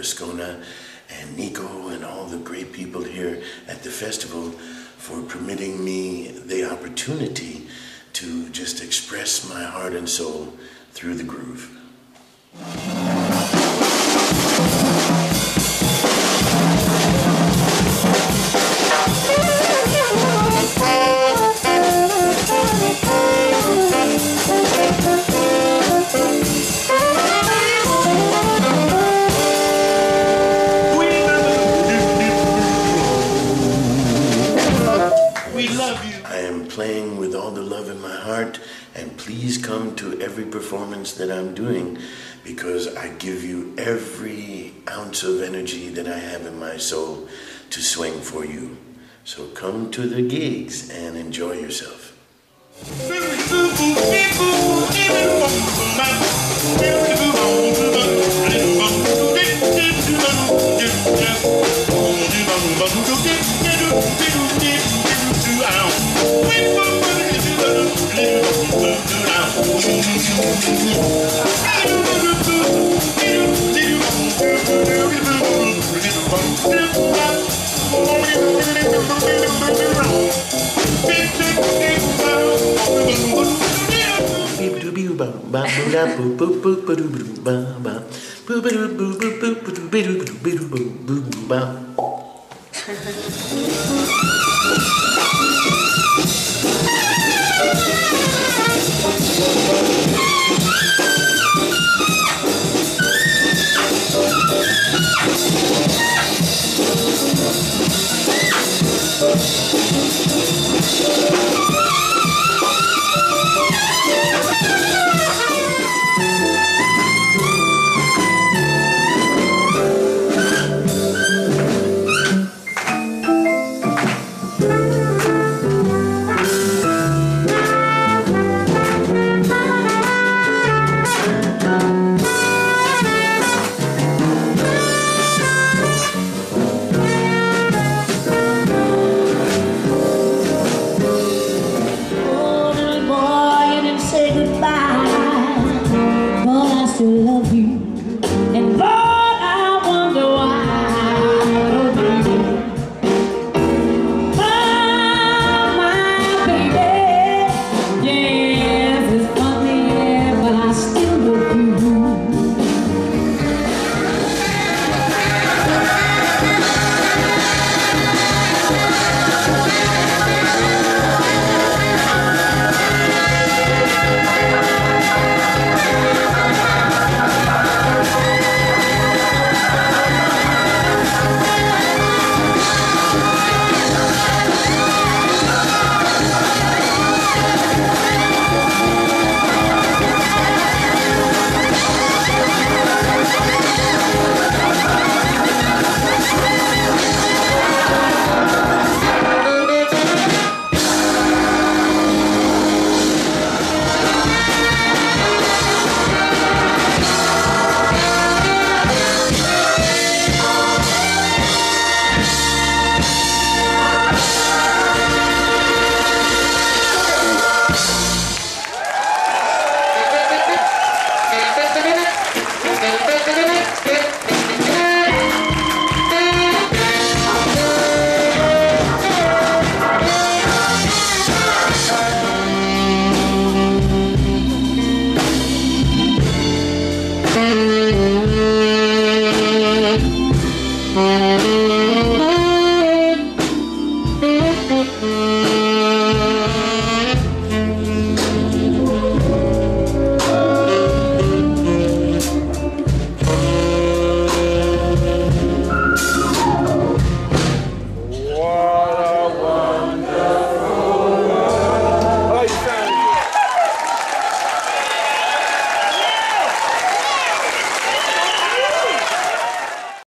Ascona and Nico and all the great people here at the festival for permitting me the opportunity to just express my heart and soul through the groove. Playing with all the love in my heart, and please come to every performance that I'm doing, because I give you every ounce of energy that I have in my soul to swing for you. So come to the gigs and enjoy yourself.